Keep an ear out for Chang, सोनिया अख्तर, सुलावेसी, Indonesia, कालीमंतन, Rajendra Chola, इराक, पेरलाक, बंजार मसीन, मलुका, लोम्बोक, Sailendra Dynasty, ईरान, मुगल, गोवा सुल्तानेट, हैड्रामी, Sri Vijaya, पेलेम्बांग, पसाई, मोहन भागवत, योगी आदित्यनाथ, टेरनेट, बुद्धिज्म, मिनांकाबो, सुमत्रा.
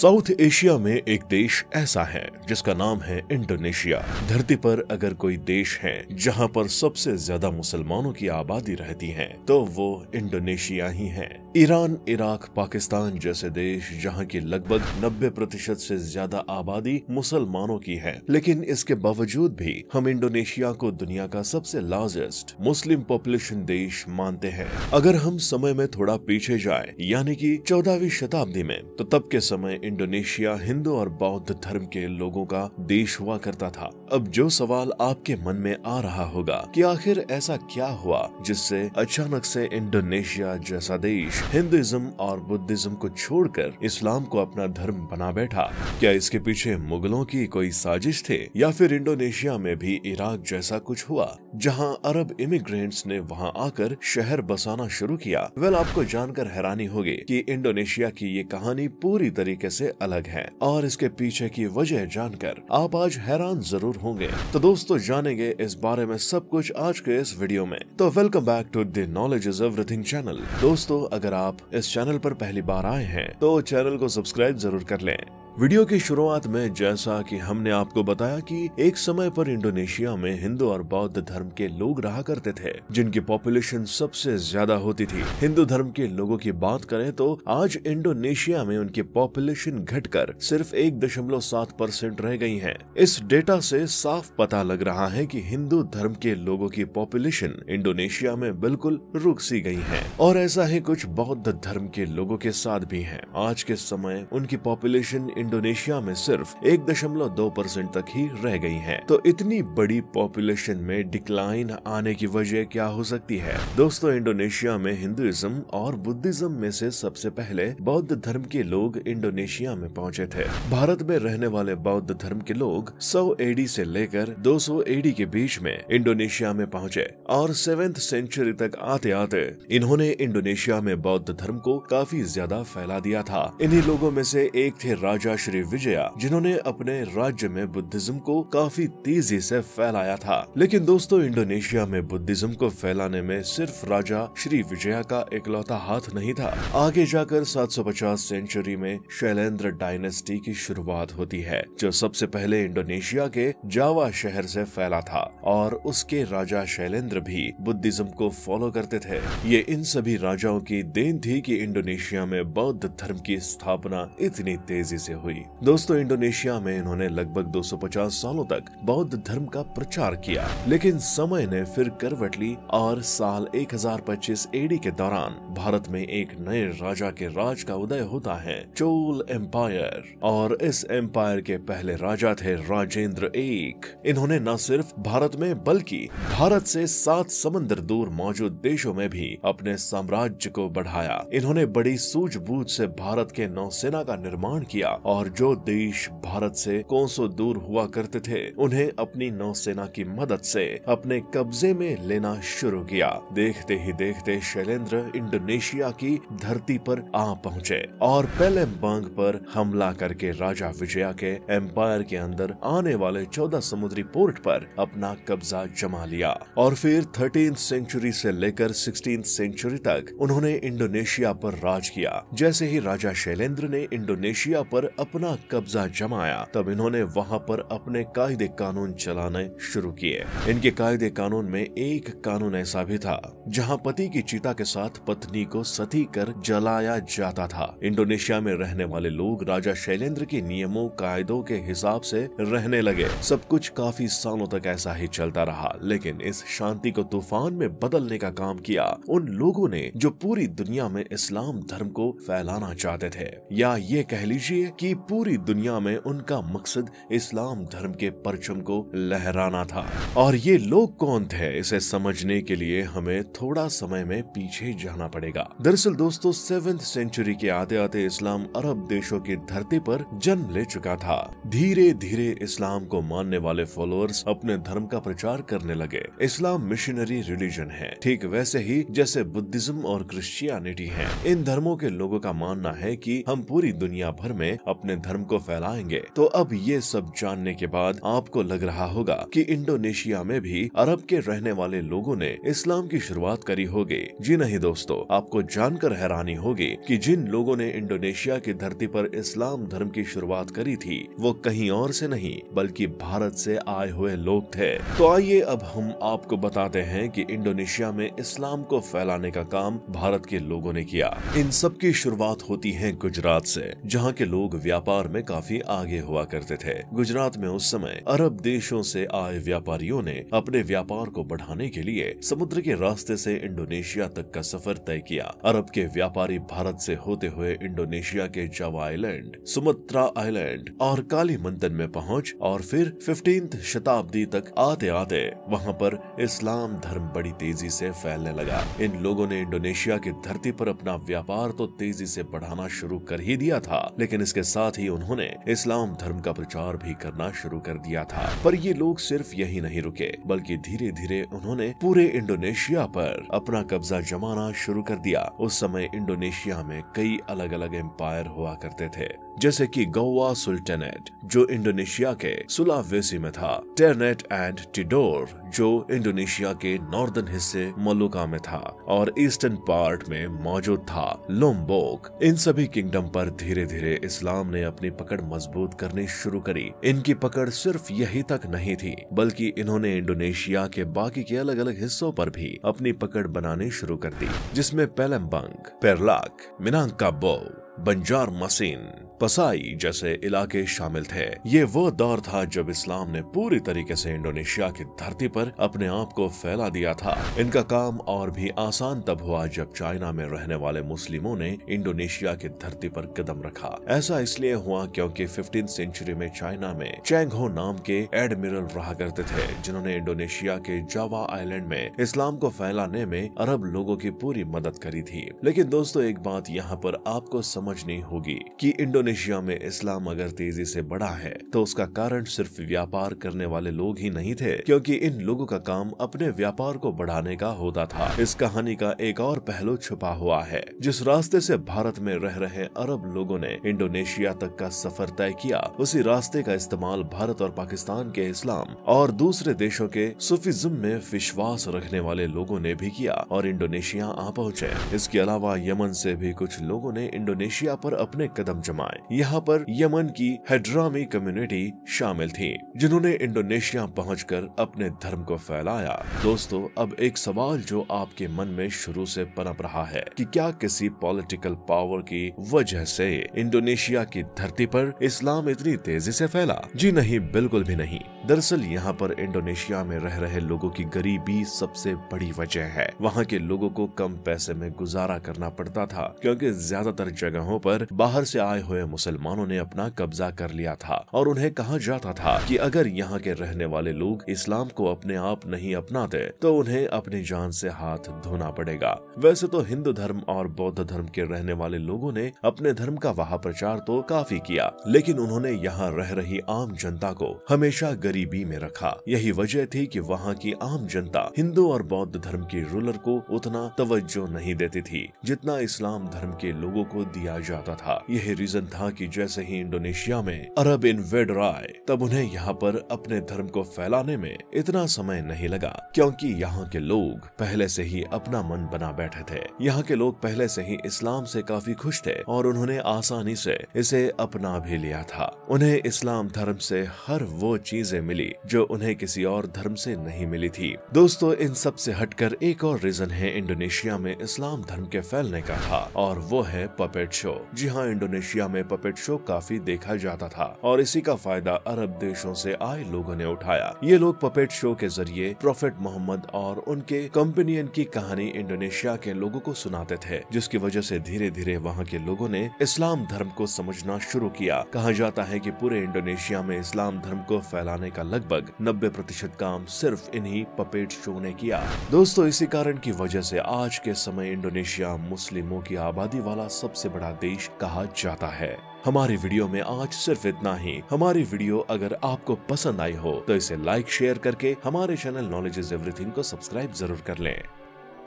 South Asia में एक देश ऐसा है जिसका नाम है इंडोनेशिया। धरती पर अगर कोई देश है जहां पर सबसे ज्यादा मुसलमानों की आबादी रहती है तो वो इंडोनेशिया ही है। ईरान, इराक, पाकिस्तान जैसे देश जहां की लगभग 90% से ज्यादा आबादी मुसलमानों की है, लेकिन इसके बावजूद भी हम इंडोनेशिया को दुनिया का सबसे लार्जेस्ट मुस्लिम पॉपुलेशन देश मानते हैं। अगर हम समय में थोड़ा पीछे जाए यानी कि 14वीं शताब्दी में, तो तब के समय इंडोनेशिया हिंदू और बौद्ध धर्म के लोगों का देश हुआ करता था। अब जो सवाल आपके मन में आ रहा होगा कि आखिर ऐसा क्या हुआ जिससे अचानक से इंडोनेशिया जैसा देश हिंदुइज्म और बुद्धिज्म को छोड़कर इस्लाम को अपना धर्म बना बैठा। क्या इसके पीछे मुगलों की कोई साजिश थे या फिर इंडोनेशिया में भी इराक जैसा कुछ हुआ जहां अरब इमिग्रेंट्स ने वहां आकर शहर बसाना शुरू किया? वेल, आपको जानकर हैरानी होगी कि इंडोनेशिया की ये कहानी पूरी तरीके से अलग है और इसके पीछे की वजह जानकर आप आज हैरान जरूर होंगे। तो दोस्तों, जानेंगे इस बारे में सब कुछ आज के इस वीडियो में। तो welcome back to the knowledge is everything channel. दोस्तों, अगर आप इस चैनल पर पहली बार आए हैं तो चैनल को सब्सक्राइब जरूर कर लें। वीडियो की शुरुआत में जैसा कि हमने आपको बताया कि एक समय पर इंडोनेशिया में हिंदू और बौद्ध धर्म के लोग रहा करते थे जिनकी पॉपुलेशन सबसे ज्यादा होती थी। हिंदू धर्म के लोगों की बात करें तो आज इंडोनेशिया में उनकी पॉपुलेशन घटकर सिर्फ 1.7% रह गई है। इस डेटा से साफ पता लग रहा है कि हिंदू धर्म के लोगों की पॉपुलेशन इंडोनेशिया में बिल्कुल रुक सी गई है और ऐसा ही कुछ बौद्ध धर्म के लोगों के साथ भी है। आज के समय उनकी पॉपुलेशन इंडोनेशिया में सिर्फ 1.2% तक ही रह गई है। तो इतनी बड़ी पॉपुलेशन में डिक्लाइन आने की वजह क्या हो सकती है? दोस्तों, इंडोनेशिया में हिंदुइज्म और बुद्धिज्म में से सबसे पहले बौद्ध धर्म के लोग इंडोनेशिया में पहुंचे थे। भारत में रहने वाले बौद्ध धर्म के लोग 100 एडी से लेकर 200 एडी के बीच में इंडोनेशिया में पहुंचे और 7वीं सेंचुरी तक आते आते इन्होंने इंडोनेशिया में बौद्ध धर्म को काफी ज्यादा फैला दिया था। इन्ही लोगों में से एक थे राजा श्री विजया, जिन्होंने अपने राज्य में बुद्धिज्म को काफी तेजी से फैलाया था। लेकिन दोस्तों, इंडोनेशिया में बुद्धिज्म को फैलाने में सिर्फ राजा श्री विजया का इकलौता हाथ नहीं था। आगे जाकर 750 सेंचुरी में शैलेंद्र डायनेस्टी की शुरुआत होती है, जो सबसे पहले इंडोनेशिया के जावा शहर से फैला था और उसके राजा शैलेंद्र भी बुद्धिज्म को फॉलो करते थे। ये इन सभी राजाओं की देन थी कि इंडोनेशिया में बौद्ध धर्म की स्थापना इतनी तेजी से हुई। दोस्तों, इंडोनेशिया में इन्होंने लगभग 250 सालों तक बौद्ध धर्म का प्रचार किया, लेकिन समय ने फिर करवट ली और साल 1025 एडी के दौरान भारत में एक नए राजा के राज का उदय होता है, चोल एम्पायर। और इस एम्पायर के पहले राजा थे राजेंद्र एक। इन्होंने न सिर्फ भारत में बल्कि भारत से 7 समुद्र दूर मौजूद देशों में भी अपने साम्राज्य को बढ़ाया। इन्होंने बड़ी सूझबूझ से भारत के नौसेना का निर्माण किया और जो देश भारत से कोसों दूर हुआ करते थे उन्हें अपनी नौसेना की मदद से अपने कब्जे में लेना शुरू किया। देखते ही देखते शैलेंद्र इंडोनेशिया की धरती पर आ पहुंचे और पेलेम्बांग पर हमला करके राजा विजया के एम्पायर के अंदर आने वाले 14 समुद्री पोर्ट पर अपना कब्जा जमा लिया। और फिर 13वीं सेंचुरी से लेकर 16वीं सेंचुरी तक उन्होंने इंडोनेशिया पर राज किया। जैसे ही राजा शैलेंद्र ने इंडोनेशिया पर अपना कब्जा जमाया, तब इन्होंने वहाँ पर अपने कायदे कानून चलाने शुरू किए। इनके कायदे कानून में एक कानून ऐसा भी था जहाँ पति की चिता के साथ पत्नी को सती कर जलाया जाता था। इंडोनेशिया में रहने वाले लोग राजा शैलेंद्र के नियमों कायदों के हिसाब से रहने लगे। सब कुछ काफी सालों तक ऐसा ही चलता रहा, लेकिन इस शांति को तूफान में बदलने का काम किया उन लोगों ने जो पूरी दुनिया में इस्लाम धर्म को फैलाना चाहते थे, या ये कह लीजिए कि पूरी दुनिया में उनका मकसद इस्लाम धर्म के परचम को लहराना था। और ये लोग कौन थे, इसे समझने के लिए हमें थोड़ा समय में पीछे जाना पड़ेगा। दरअसल दोस्तों, 7वीं सेंचुरी के आते आते इस्लाम अरब देशों की धरती पर जन्म ले चुका था। धीरे धीरे इस्लाम को मानने वाले फॉलोअर्स अपने धर्म का प्रचार करने लगे। इस्लाम मिशनरी रिलीजन है, ठीक वैसे ही जैसे बुद्धिज्म और क्रिश्चियनिटी है। इन धर्मों के लोगों का मानना है कि हम पूरी दुनिया भर में अपने धर्म को फैलाएंगे। तो अब ये सब जानने के बाद आपको लग रहा होगा कि इंडोनेशिया में भी अरब के रहने वाले लोगों ने इस्लाम की शुरुआत करी होगी। जी नहीं दोस्तों, आपको जानकर हैरानी होगी कि जिन लोगों ने इंडोनेशिया की धरती पर इस्लाम धर्म की शुरुआत करी थी वो कहीं और से नहीं बल्कि भारत से आए हुए लोग थे। तो आइए अब हम आपको बताते हैं कि इंडोनेशिया में इस्लाम को फैलाने का काम भारत के लोगों ने किया। इन सब की शुरुआत होती है गुजरात से, जहाँ के लोग व्यापार में काफी आगे हुआ करते थे। गुजरात में उस समय अरब देशों से आए व्यापारियों ने अपने व्यापार को बढ़ाने के लिए समुद्र के रास्ते से इंडोनेशिया तक का सफर तय किया। अरब के व्यापारी भारत से होते हुए इंडोनेशिया के जावा आइलैंड, सुमत्रा आइलैंड और कालीमंतन में पहुंच और फिर 15वीं शताब्दी तक आते आते वहां पर इस्लाम धर्म बड़ी तेजी से फैलने लगा। इन लोगों ने इंडोनेशिया की धरती पर अपना व्यापार तो तेजी से बढ़ाना शुरू कर ही दिया था, लेकिन इसके साथ ही उन्होंने इस्लाम धर्म का प्रचार भी करना शुरू कर दिया था। पर ये लोग सिर्फ यही नहीं रुके, बल्कि धीरे धीरे उन्होंने पूरे इंडोनेशिया पर अपना कब्जा जमाना शुरू कर दिया। उस समय इंडोनेशिया में कई अलग अलग एम्पायर हुआ करते थे, जैसे कि गोवा सुल्तानेट जो इंडोनेशिया के सुलावेसी में था, टेरनेट एंड टिडोर जो इंडोनेशिया के नॉर्दर्न हिस्से मलुका में था और ईस्टर्न पार्ट में मौजूद था, लोम्बोक। इन सभी किंगडम पर धीरे धीरे इस्लाम ने अपनी पकड़ मजबूत करनी शुरू करी। इनकी पकड़ सिर्फ यही तक नहीं थी, बल्कि इन्होंने इंडोनेशिया के बाकी के अलग अलग हिस्सों पर भी अपनी पकड़ बनानी शुरू कर दी, जिसमें पेलेम्बंग, पेरलाक, मिनांकाबो, बंजार मसीन, पसाई जैसे इलाके शामिल थे। ये वो दौर था जब इस्लाम ने पूरी तरीके से इंडोनेशिया की धरती पर अपने आप को फैला दिया था। इनका काम और भी आसान तब हुआ जब चाइना में रहने वाले मुस्लिमों ने इंडोनेशिया की धरती पर कदम रखा। ऐसा इसलिए हुआ क्योंकि 15वीं सेंचुरी में चाइना में चैंग हो नाम के एडमिरल रहा करते थे, जिन्होंने इंडोनेशिया के जावा आइलैंड में इस्लाम को फैलाने में अरब लोगों की पूरी मदद करी थी। लेकिन दोस्तों, एक बात यहाँ पर आपको समझनी होगी कि इंडोनेशिया में इस्लाम अगर तेजी से बढ़ा है तो उसका कारण सिर्फ व्यापार करने वाले लोग ही नहीं थे, क्योंकि इन लोगों का काम अपने व्यापार को बढ़ाने का होता था। इस कहानी का एक और पहलू छुपा हुआ है। जिस रास्ते से भारत में रह रहे अरब लोगों ने इंडोनेशिया तक का सफर तय किया, उसी रास्ते का इस्तेमाल भारत और पाकिस्तान के इस्लाम और दूसरे देशों के सूफीज्म में विश्वास रखने वाले लोगों ने भी किया और इंडोनेशिया आ पहुँचे। इसके अलावा यमन से भी कुछ लोगों ने इंडोनेशिया पर अपने कदम जमाए। यहाँ पर यमन की हैड्रामी कम्युनिटी शामिल थी, जिन्होंने इंडोनेशिया पहुंचकर अपने धर्म को फैलाया। दोस्तों, अब एक सवाल जो आपके मन में शुरू से पनप रहा है कि क्या किसी पॉलिटिकल पावर की वजह से इंडोनेशिया की धरती पर इस्लाम इतनी तेजी से फैला? जी नहीं, बिल्कुल भी नहीं। दरअसल यहाँ पर इंडोनेशिया में रह रहे लोगों की गरीबी सबसे बड़ी वजह है। वहाँ के लोगों को कम पैसे में गुजारा करना पड़ता था, क्योंकि ज्यादातर जगहों पर बाहर से आए हुए मुसलमानों ने अपना कब्जा कर लिया था और उन्हें कहा जाता था कि अगर यहाँ के रहने वाले लोग इस्लाम को अपने आप नहीं अपनाते तो उन्हें अपनी जान से हाथ धोना पड़ेगा। वैसे तो हिंदू धर्म और बौद्ध धर्म के रहने वाले लोगों ने अपने धर्म का वहाँ प्रचार तो काफी किया, लेकिन उन्होंने यहाँ रह रही आम जनता को हमेशा गरीबी में रखा। यही वजह थी कि वहाँ की आम जनता हिंदू और बौद्ध धर्म के रूलर को उतना तवज्जो नहीं देती थी जितना इस्लाम धर्म के लोगों को दिया जाता था। यही रीजन था कि जैसे ही इंडोनेशिया में अरब इन्वेडर आए, तब उन्हें यहाँ पर अपने धर्म को फैलाने में इतना समय नहीं लगा, क्योंकि यहाँ के लोग पहले से ही अपना मन बना बैठे थे। यहाँ के लोग पहले से ही इस्लाम से काफी खुश थे और उन्होंने आसानी से इसे अपना भी लिया था। उन्हें इस्लाम धर्म से हर वो चीजें मिली जो उन्हें किसी और धर्म से नहीं मिली थी। दोस्तों, इन सब से हटकर एक और रीजन है इंडोनेशिया में इस्लाम धर्म के फैलने का था, और वो है पपेट शो। जी हाँ, इंडोनेशिया में पपेट शो काफी देखा जाता था और इसी का फायदा अरब देशों से आए लोगों ने उठाया। ये लोग पपेट शो के जरिए प्रॉफेट मोहम्मद और उनके कंपेनियन की कहानी इंडोनेशिया के लोगों को सुनाते थे, जिसकी वजह से धीरे धीरे वहाँ के लोगों ने इस्लाम धर्म को समझना शुरू किया। कहा जाता है कि पूरे इंडोनेशिया में इस्लाम धर्म को फैलाने का लगभग 90% काम सिर्फ इन्हीं पपेट शो ने किया। दोस्तों, इसी कारण की वजह से आज के समय इंडोनेशिया मुस्लिमों की आबादी वाला सबसे बड़ा देश कहा जाता है। हमारी वीडियो में आज सिर्फ इतना ही। हमारी वीडियो अगर आपको पसंद आई हो तो इसे लाइक शेयर करके हमारे चैनल नॉलेज इज एवरीथिंग को सब्सक्राइब जरूर कर लें।